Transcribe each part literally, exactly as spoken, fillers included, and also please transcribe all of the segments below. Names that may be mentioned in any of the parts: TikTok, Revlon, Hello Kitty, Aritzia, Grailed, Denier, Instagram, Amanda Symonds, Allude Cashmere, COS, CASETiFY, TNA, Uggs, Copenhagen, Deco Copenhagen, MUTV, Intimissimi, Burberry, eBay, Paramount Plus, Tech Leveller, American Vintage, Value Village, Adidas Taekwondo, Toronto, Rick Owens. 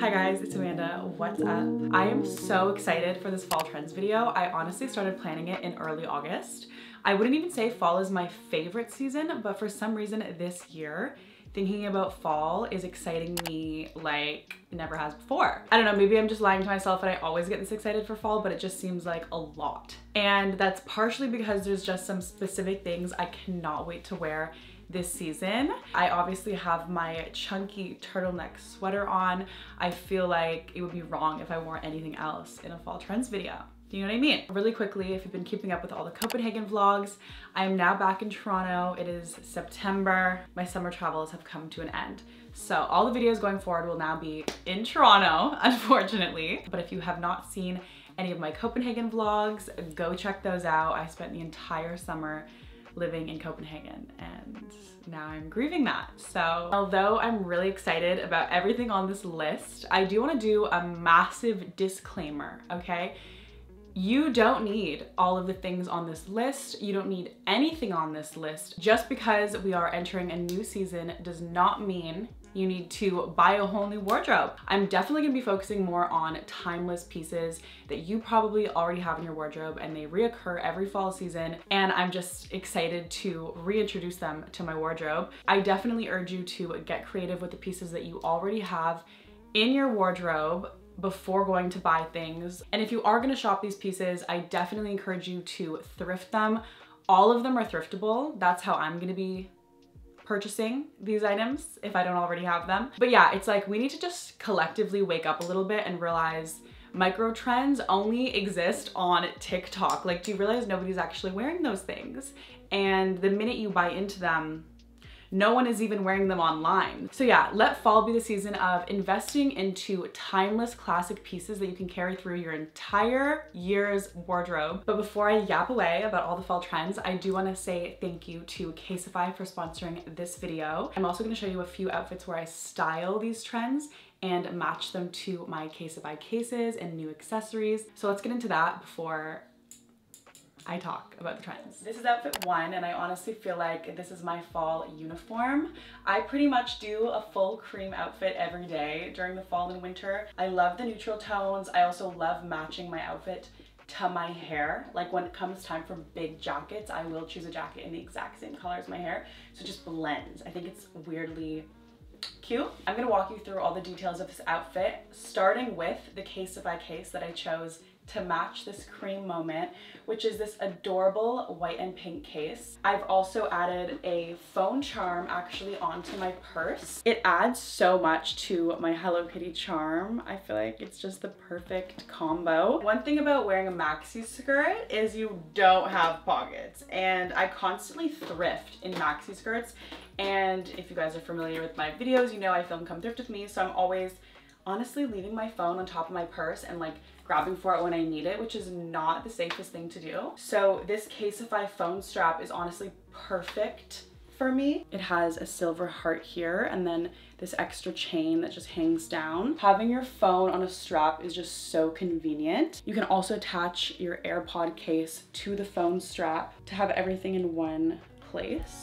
Hi guys, it's Amanda, what's up? I am so excited for this fall trends video. I honestly started planning it in early August. I wouldn't even say fall is my favorite season, but for some reason this year, thinking about fall is exciting me like it never has before. I don't know, maybe I'm just lying to myself and I always get this excited for fall, but it just seems like a lot. And that's partially because there's just some specific things I cannot wait to wear this season. I obviously have my chunky turtleneck sweater on. I feel like it would be wrong if I wore anything else in a fall trends video. Do you know what I mean? Really quickly, if you've been keeping up with all the Copenhagen vlogs, I am now back in Toronto. It is September. My summer travels have come to an end. So all the videos going forward will now be in Toronto, unfortunately. But if you have not seen any of my Copenhagen vlogs, go check those out. I spent the entire summer living in Copenhagen and now I'm grieving that. So although I'm really excited about everything on this list, I do want to do a massive disclaimer, okay? You don't need all of the things on this list. You don't need anything on this list. Just because we are entering a new season does not mean you need to buy a whole new wardrobe. I'm definitely gonna be focusing more on timeless pieces that you probably already have in your wardrobe and they reoccur every fall season, and I'm just excited to reintroduce them to my wardrobe. I definitely urge you to get creative with the pieces that you already have in your wardrobe before going to buy things. And if you are gonna shop these pieces, I definitely encourage you to thrift them. All of them are thriftable. That's how I'm gonna be purchasing these items if I don't already have them. But yeah, it's like we need to just collectively wake up a little bit and realize micro trends only exist on TikTok. Like, do you realize nobody's actually wearing those things? And the minute you buy into them, no one is even wearing them online. So yeah, let fall be the season of investing into timeless classic pieces that you can carry through your entire year's wardrobe. But before I yap away about all the fall trends, I do wanna say thank you to CASETiFY for sponsoring this video. I'm also gonna show you a few outfits where I style these trends and match them to my CASETiFY cases and new accessories. So let's get into that before I talk about the trends. This is outfit one, and I honestly feel like this is my fall uniform. I pretty much do a full cream outfit every day during the fall and winter. I love the neutral tones. I also love matching my outfit to my hair. Like when it comes time for big jackets, I will choose a jacket in the exact same color as my hair. So it just blends. I think it's weirdly cute. I'm gonna walk you through all the details of this outfit, starting with the CASETiFY case that I chose to match this cream moment, which is this adorable white and pink case. I've also added a phone charm actually onto my purse. It adds so much to my Hello Kitty charm. I feel like it's just the perfect combo. One thing about wearing a maxi skirt is you don't have pockets, and I constantly thrift in maxi skirts. And if you guys are familiar with my videos, you know I film Come Thrift With Me, so I'm always honestly leaving my phone on top of my purse and like grabbing for it when I need it, which is not the safest thing to do. So this CASETiFY phone strap is honestly perfect for me. It has a silver heart here and then this extra chain that just hangs down. Having your phone on a strap is just so convenient. You can also attach your AirPod case to the phone strap to have everything in one place.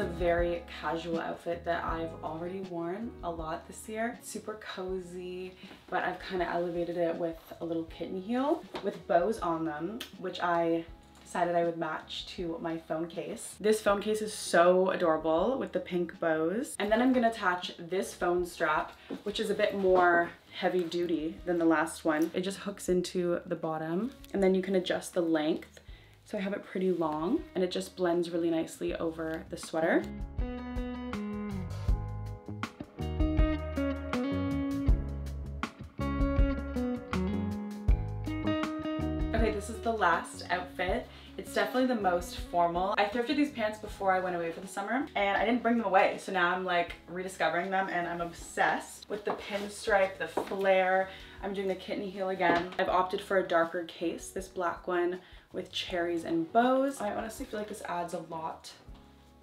A very casual outfit that I've already worn a lot this year. It's super cozy, but I've kind of elevated it with a little kitten heel with bows on them, which I decided I would match to my phone case. This phone case is so adorable with the pink bows. And then I'm gonna attach this phone strap, which is a bit more heavy duty than the last one. It just hooks into the bottom and then you can adjust the length. So I have it pretty long and it just blends really nicely over the sweater. Okay, this is the last outfit. It's definitely the most formal. I thrifted these pants before I went away for the summer and I didn't bring them away. So now I'm like rediscovering them and I'm obsessed with the pinstripe, the flare. I'm doing the kitten heel again. I've opted for a darker case, this black one, with cherries and bows. I honestly feel like this adds a lot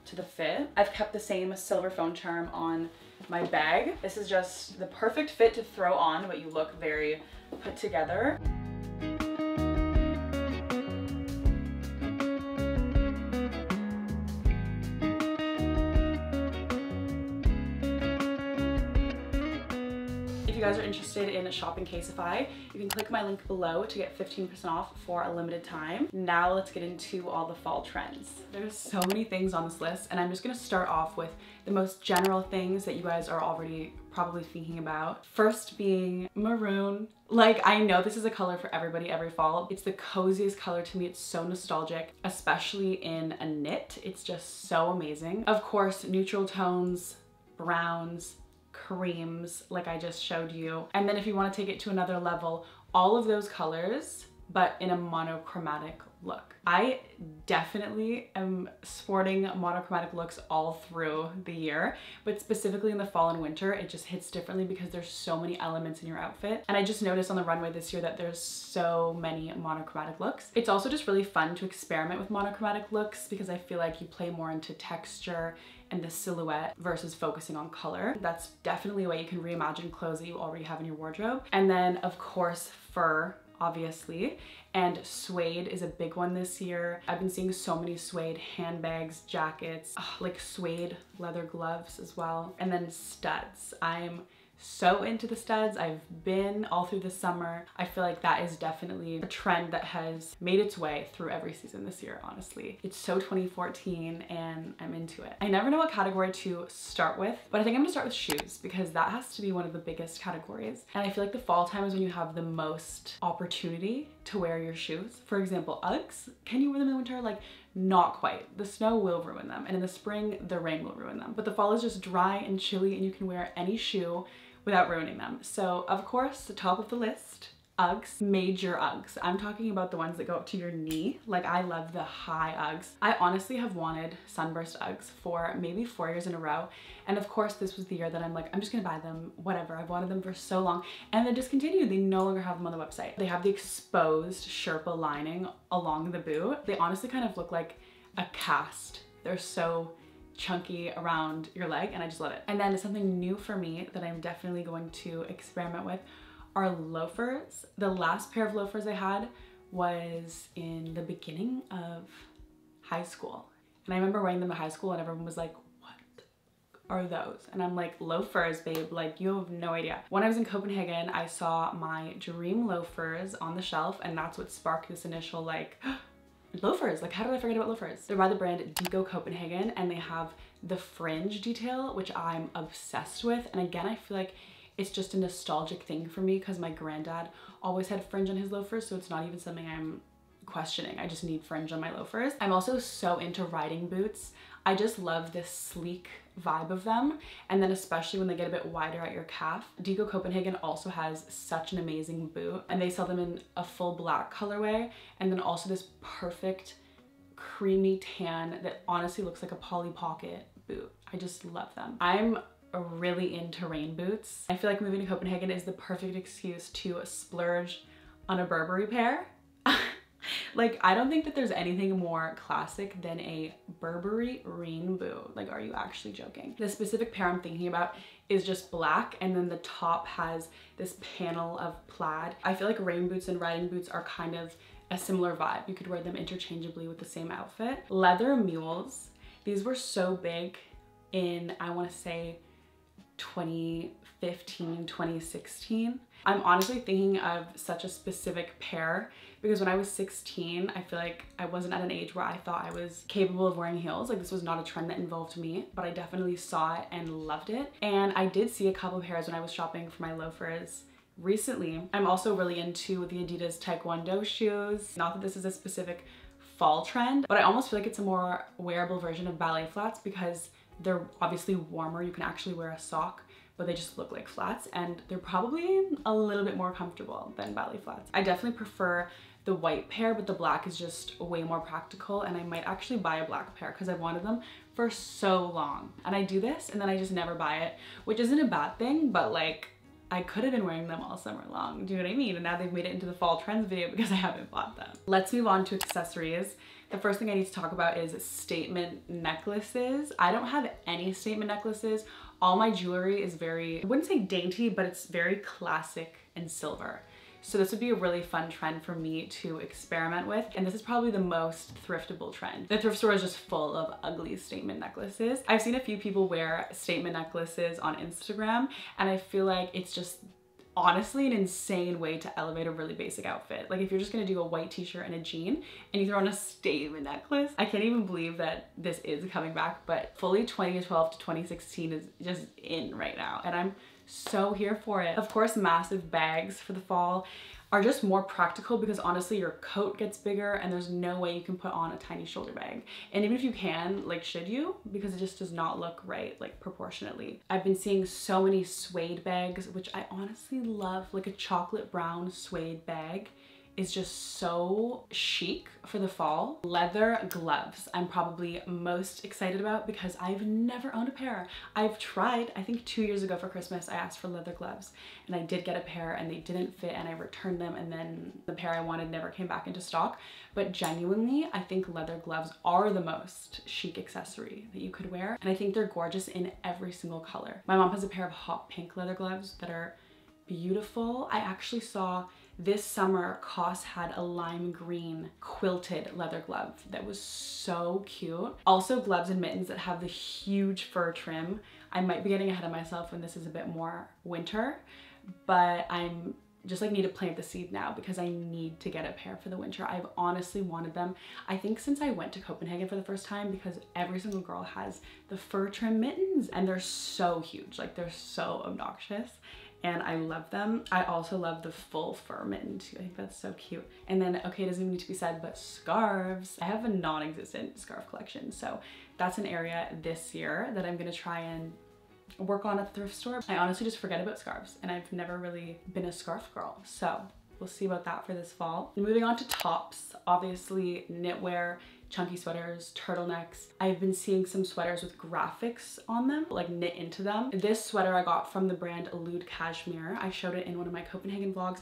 to the fit. I've kept the same silver phone charm on my bag. This is just the perfect fit to throw on, but you look very put together. if you guys are interested in shopping CASETiFY, you can click my link below to get fifteen percent off for a limited time. Now let's get into all the fall trends. There's so many things on this list, and I'm just gonna start off with the most general things that you guys are already probably thinking about. First being maroon. Like, I know this is a color for everybody every fall. It's the coziest color to me. It's so nostalgic, especially in a knit. It's just so amazing. Of course, neutral tones, browns, creams, like I just showed you. And then if you want to take it to another level, all of those colors, but in a monochromatic look. I definitely am sporting monochromatic looks all through the year, but specifically in the fall and winter, it just hits differently because there's so many elements in your outfit. And I just noticed on the runway this year that there's so many monochromatic looks. It's also just really fun to experiment with monochromatic looks because I feel like you play more into texture and the silhouette versus focusing on color. That's definitely a way you can reimagine clothes that you already have in your wardrobe. And then of course, fur, obviously, and suede is a big one this year. I've been seeing so many suede handbags, jackets, ugh, like suede leather gloves as well. And then studs. I'm so into the studs. I've been all through the summer. I feel like that is definitely a trend that has made its way through every season this year, honestly. It's so twenty fourteen and I'm into it. I never know what category to start with, but I think I'm gonna start with shoes because that has to be one of the biggest categories. And I feel like the fall time is when you have the most opportunity to wear your shoes. For example, Uggs, can you wear them in the winter? Like, not quite. The snow will ruin them, and in the spring, the rain will ruin them. But the fall is just dry and chilly and you can wear any shoe without ruining them. So of course, the top of the list, Uggs, major Uggs. I'm talking about the ones that go up to your knee. Like, I love the high Uggs. I honestly have wanted sunburst Uggs for maybe four years in a row. And of course, this was the year that I'm like, I'm just gonna buy them, whatever. I've wanted them for so long. And they're discontinued. They no longer have them on the website. They have the exposed Sherpa lining along the boot. They honestly kind of look like a cast. They're so chunky around your leg and I just love it. And then something new for me that I'm definitely going to experiment with are loafers. The last pair of loafers I had was in the beginning of high school. And I remember wearing them in high school and everyone was like, what are those? And I'm like, loafers, babe, like you have no idea. When I was in Copenhagen, I saw my dream loafers on the shelf and that's what sparked this initial like, loafers, like how did I forget about loafers? They're by the brand Deco Copenhagen and they have the fringe detail, which I'm obsessed with. And again, I feel like it's just a nostalgic thing for me because my granddad always had fringe on his loafers, so it's not even something I'm questioning. I just need fringe on my loafers. I'm also so into riding boots. I just love this sleek vibe of them, and then especially when they get a bit wider at your calf. Deco Copenhagen also has such an amazing boot, and they sell them in a full black colorway, and then also this perfect creamy tan that honestly looks like a Polly Pocket boot. I just love them. I'm really into rain boots. I feel like moving to Copenhagen is the perfect excuse to splurge on a Burberry pair. Like, I don't think that there's anything more classic than a Burberry rain boot. Like, are you actually joking? The specific pair I'm thinking about is just black, and then the top has this panel of plaid. I feel like rain boots and riding boots are kind of a similar vibe. You could wear them interchangeably with the same outfit. Leather mules. These were so big in, I want to say, twenty fifteen, twenty sixteen. I'm honestly thinking of such a specific pair because when I was sixteen, I feel like I wasn't at an age where I thought I was capable of wearing heels. Like, this was not a trend that involved me, but I definitely saw it and loved it. And I did see a couple pairs when I was shopping for my loafers recently. I'm also really into the Adidas Taekwondo shoes. Not that this is a specific fall trend, but I almost feel like it's a more wearable version of ballet flats because they're obviously warmer. You can actually wear a sock, but they just look like flats and they're probably a little bit more comfortable than ballet flats. I definitely prefer the white pair, but the black is just way more practical, and I might actually buy a black pair because I've wanted them for so long. And I do this and then I just never buy it, which isn't a bad thing, but like, I could have been wearing them all summer long. Do you know what I mean? And now they've made it into the fall trends video because I haven't bought them. Let's move on to accessories. The first thing I need to talk about is statement necklaces. I don't have any statement necklaces. All my jewelry is very, I wouldn't say dainty, but it's very classic and silver. So this would be a really fun trend for me to experiment with. And this is probably the most thriftable trend. The thrift store is just full of ugly statement necklaces. I've seen a few people wear statement necklaces on Instagram, and I feel like it's just honestly an insane way to elevate a really basic outfit. Like if you're just gonna do a white t-shirt and a jean and you throw on a statement necklace, I can't even believe that this is coming back, but fully twenty twelve to twenty sixteen is just in right now and I'm so here for it. Of course, massive bags for the fall are just more practical because honestly your coat gets bigger and there's no way you can put on a tiny shoulder bag, and even if you can, like, should you, because it just does not look right, like, proportionately. I've been seeing so many suede bags, which I honestly love. Like a chocolate brown suede bag is just so chic for the fall. Leather gloves I'm probably most excited about because I've never owned a pair. I've tried, I think two years ago for Christmas, I asked for leather gloves and I did get a pair and they didn't fit and I returned them, and then the pair I wanted never came back into stock. But genuinely, I think leather gloves are the most chic accessory that you could wear, and I think they're gorgeous in every single color. My mom has a pair of hot pink leather gloves that are beautiful. I actually saw this summer, C O S had a lime green quilted leather glove that was so cute. Also gloves and mittens that have the huge fur trim. I might be getting ahead of myself when this is a bit more winter, but I'm just like need to plant the seed now because I need to get a pair for the winter. I've honestly wanted them, I think, since I went to Copenhagen for the first time, because every single girl has the fur trim mittens and they're so huge, like they're so obnoxious. And I love them. I also love the full fur mitten too. I think that's so cute. And then, okay, it doesn't even need to be said, but scarves. I have a non-existent scarf collection, so that's an area this year that I'm gonna try and work on at the thrift store. I honestly just forget about scarves and I've never really been a scarf girl, so we'll see about that for this fall. Moving on to tops, obviously knitwear, chunky sweaters, turtlenecks. I've been seeing some sweaters with graphics on them, like knit into them. This sweater I got from the brand Allude Cashmere. I showed it in one of my Copenhagen vlogs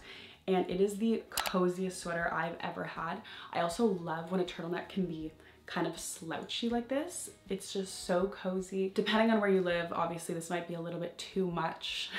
and it is the coziest sweater I've ever had. I also love when a turtleneck can be kind of slouchy like this. It's just so cozy. Depending on where you live, obviously this might be a little bit too much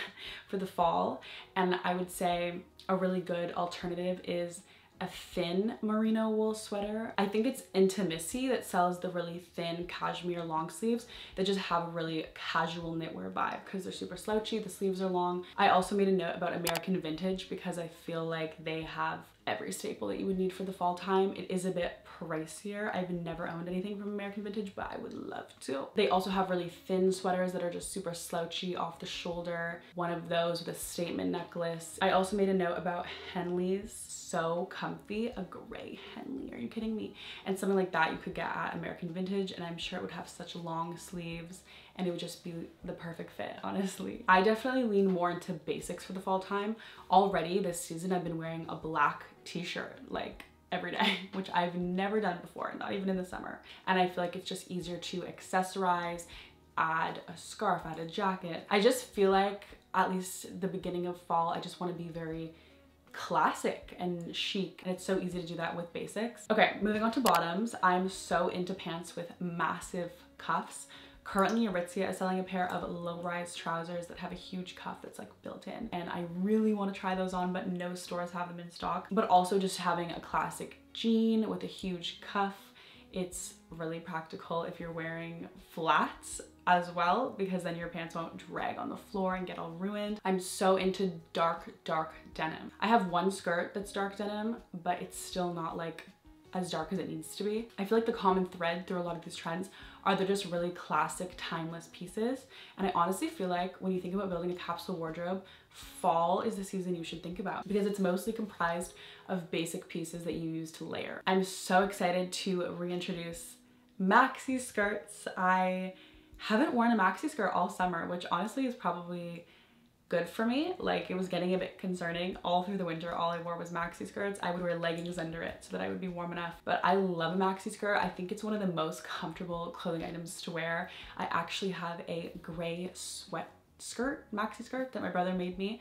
for the fall, and I would say a really good alternative is a thin merino wool sweater. I think it's Intimissimi that sells the really thin cashmere long sleeves that just have a really casual knitwear vibe because they're super slouchy, the sleeves are long. I also made a note about American Vintage because I feel like they have every staple that you would need for the fall time. It is a bit pricier. I've never owned anything from American Vintage, but I would love to. They also have really thin sweaters that are just super slouchy off the shoulder. One of those with a statement necklace. I also made a note about Henleys. So comfy. A gray Henley. Are you kidding me? And something like that you could get at American Vintage, and I'm sure it would have such long sleeves and it would just be the perfect fit, honestly. I definitely lean more into basics for the fall time. Already this season I've been wearing a black t-shirt like every day, which I've never done before, not even in the summer. And I feel like it's just easier to accessorize, add a scarf, add a jacket. I just feel like at least the beginning of fall, I just want to be very classic and chic, and it's so easy to do that with basics. Okay, moving on to bottoms. I'm so into pants with massive cuffs. Currently, Aritzia is selling a pair of low-rise trousers that have a huge cuff that's like built in, and I really want to try those on, but no stores have them in stock. But also just having a classic jean with a huge cuff, it's really practical if you're wearing flats as well, because then your pants won't drag on the floor and get all ruined. I'm so into dark, dark denim. I have one skirt that's dark denim, but it's still not like as dark as it needs to be. I feel like the common thread through a lot of these trends are they're just really classic, timeless pieces. And I honestly feel like when you think about building a capsule wardrobe, fall is the season you should think about because it's mostly comprised of basic pieces that you use to layer. I'm so excited to reintroduce maxi skirts. I haven't worn a maxi skirt all summer, which honestly is probably good for me. Like, it was getting a bit concerning all through the winter. All I wore was maxi skirts. I would wear leggings under it so that I would be warm enough, but I love a maxi skirt. I think it's one of the most comfortable clothing items to wear. I actually have a gray sweat skirt, maxi skirt, that my brother made me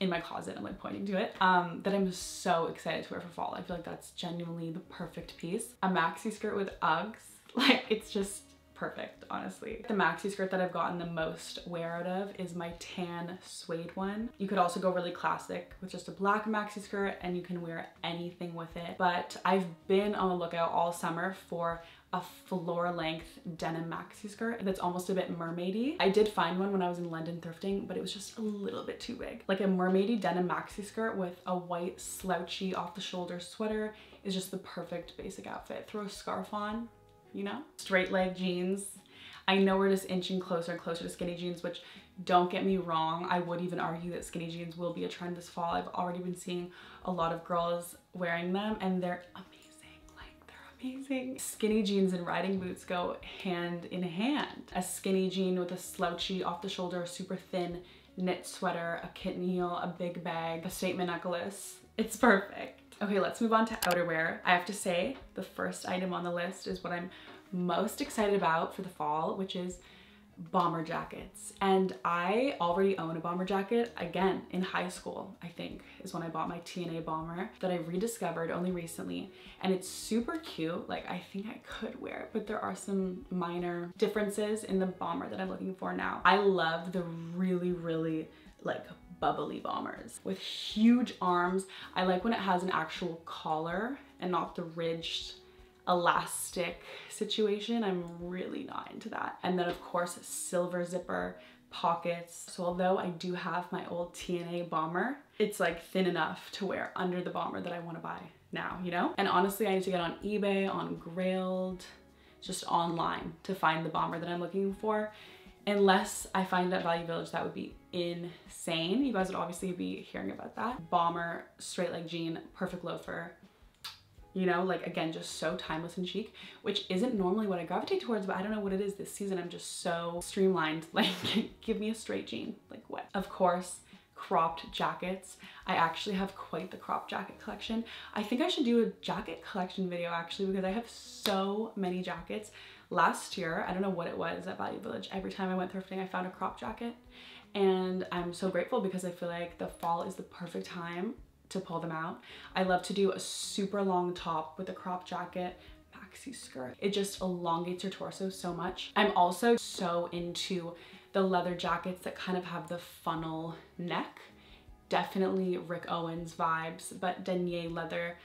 in my closet. I'm like pointing to it, um, that I'm so excited to wear for fall. I feel like that's genuinely the perfect piece. A maxi skirt with Uggs, like, it's just perfect, honestly. The maxi skirt that I've gotten the most wear out of is my tan suede one. You could also go really classic with just a black maxi skirt and you can wear anything with it. But I've been on the lookout all summer for a floor length denim maxi skirt that's almost a bit mermaidy. I did find one when I was in London thrifting, but it was just a little bit too big. Like a mermaidy denim maxi skirt with a white slouchy off the shoulder sweater is just the perfect basic outfit. Throw a scarf on, you know? Straight leg jeans. I know we're just inching closer and closer to skinny jeans, which don't get me wrong, I would even argue that skinny jeans will be a trend this fall. I've already been seeing a lot of girls wearing them and they're amazing. Amazing. Skinny jeans and riding boots go hand in hand. A skinny jean with a slouchy off the shoulder, super thin knit sweater, a kitten heel, a big bag, a statement necklace. It's perfect. Okay, let's move on to outerwear. I have to say the first item on the list is what I'm most excited about for the fall, which is bomber jackets. And I already own a bomber jacket, again, in high school, I think, is when I bought my T N A bomber that I rediscovered only recently. And it's super cute. Like, I think I could wear it, but there are some minor differences in the bomber that I'm looking for now. I love the really, really like bubbly bombers with huge arms. I like when it has an actual collar and not the ridged elastic situation. I'm really not into that. And then of course, silver zipper pockets. So although I do have my old T N A bomber, it's like thin enough to wear under the bomber that I want to buy now, you know? And honestly, I need to get on eBay, on Grailed, just online to find the bomber that I'm looking for. Unless I find that Value Village, that would be insane. You guys would obviously be hearing about that. Bomber, straight leg jean, perfect loafer. You know, like again, just so timeless and chic, which isn't normally what I gravitate towards, but I don't know what it is this season. I'm just so streamlined. Like, give me a straight jean, like what? Of course, cropped jackets. I actually have quite the crop jacket collection. I think I should do a jacket collection video actually, because I have so many jackets. Last year, I don't know what it was at Value Village. Every time I went thrifting, I found a crop jacket. And I'm so grateful because I feel like the fall is the perfect time to pull them out. I love to do a super long top with a crop jacket, maxi skirt. It just elongates your torso so much. I'm also so into the leather jackets that kind of have the funnel neck. Definitely Rick Owens vibes, but Denier leather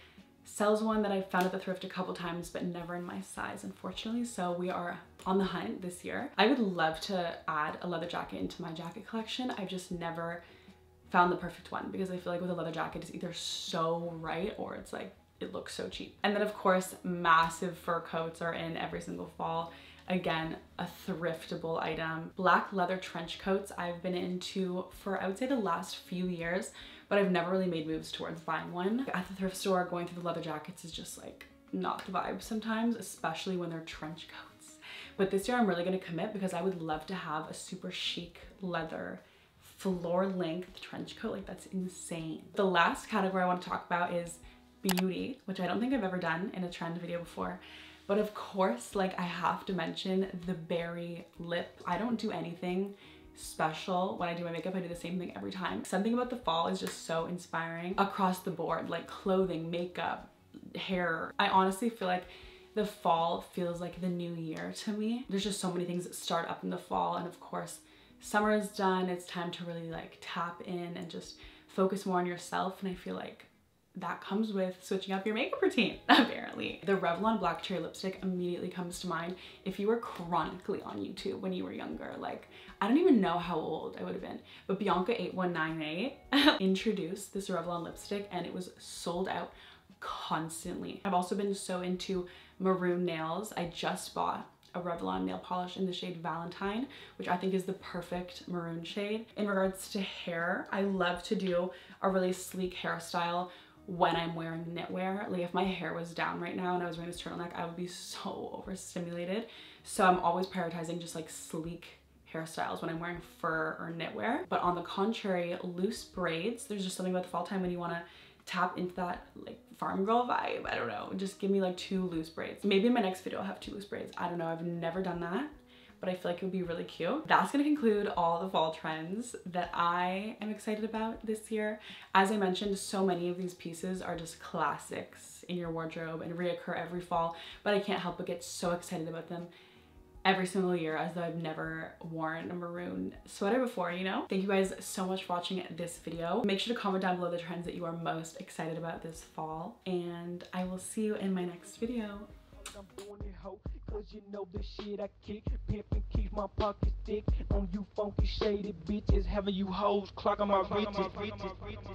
sells one that I found at the thrift a couple times, but never in my size, unfortunately. So we are on the hunt this year. I would love to add a leather jacket into my jacket collection. I've just never found the perfect one because I feel like with a leather jacket, it's either so right or it's like, it looks so cheap. And then of course, massive fur coats are in every single fall. Again, a thriftable item. Black leather trench coats I've been into for, I would say, the last few years, but I've never really made moves towards buying one. At the thrift store, going through the leather jackets is just like not the vibe sometimes, especially when they're trench coats. But this year I'm really gonna commit because I would love to have a super chic leather floor length trench coat. Like, that's insane. The last category I want to talk about is beauty, which I don't think I've ever done in a trend video before, but of course, like, I have to mention the berry lip. I don't do anything special when I do my makeup. I do the same thing every time. Something about the fall is just so inspiring across the board, like clothing, makeup, hair. I honestly feel like the fall feels like the new year to me. There's just so many things that start up in the fall, and of course summer is done. It's time to really like tap in and just focus more on yourself. And I feel like that comes with switching up your makeup routine, apparently. The Revlon Black Cherry Lipstick immediately comes to mind if you were chronically on YouTube when you were younger. Like, I don't even know how old I would have been, but Bianca eight one nine eight introduced this Revlon lipstick and it was sold out constantly. I've also been so into maroon nails. I just bought a Revlon nail polish in the shade Valentine, which I think is the perfect maroon shade. In regards to hair, I love to do a really sleek hairstyle when I'm wearing knitwear. Like, if my hair was down right now and I was wearing this turtleneck, I would be so overstimulated. So I'm always prioritizing just like sleek hairstyles when I'm wearing fur or knitwear. But on the contrary, loose braids, there's just something about the fall time when you want to tap into that like farm girl vibe. I don't know, just give me like two loose braids. Maybe in my next video I'll have two loose braids. I don't know, I've never done that, but I feel like it would be really cute. That's gonna conclude all the fall trends that I am excited about this year. As I mentioned, so many of these pieces are just classics in your wardrobe and reoccur every fall, but I can't help but get so excited about them every single year as though I've never worn a maroon sweater before, you know? Thank you guys so much for watching this video. Make sure to comment down below the trends that you are most excited about this fall, and I will see you in my next video. I'm doing it, ho, cause you know the shit I kick. Pimpin' keep my pockets thick. On you funky shady bitches, having you hoes clock on my riches.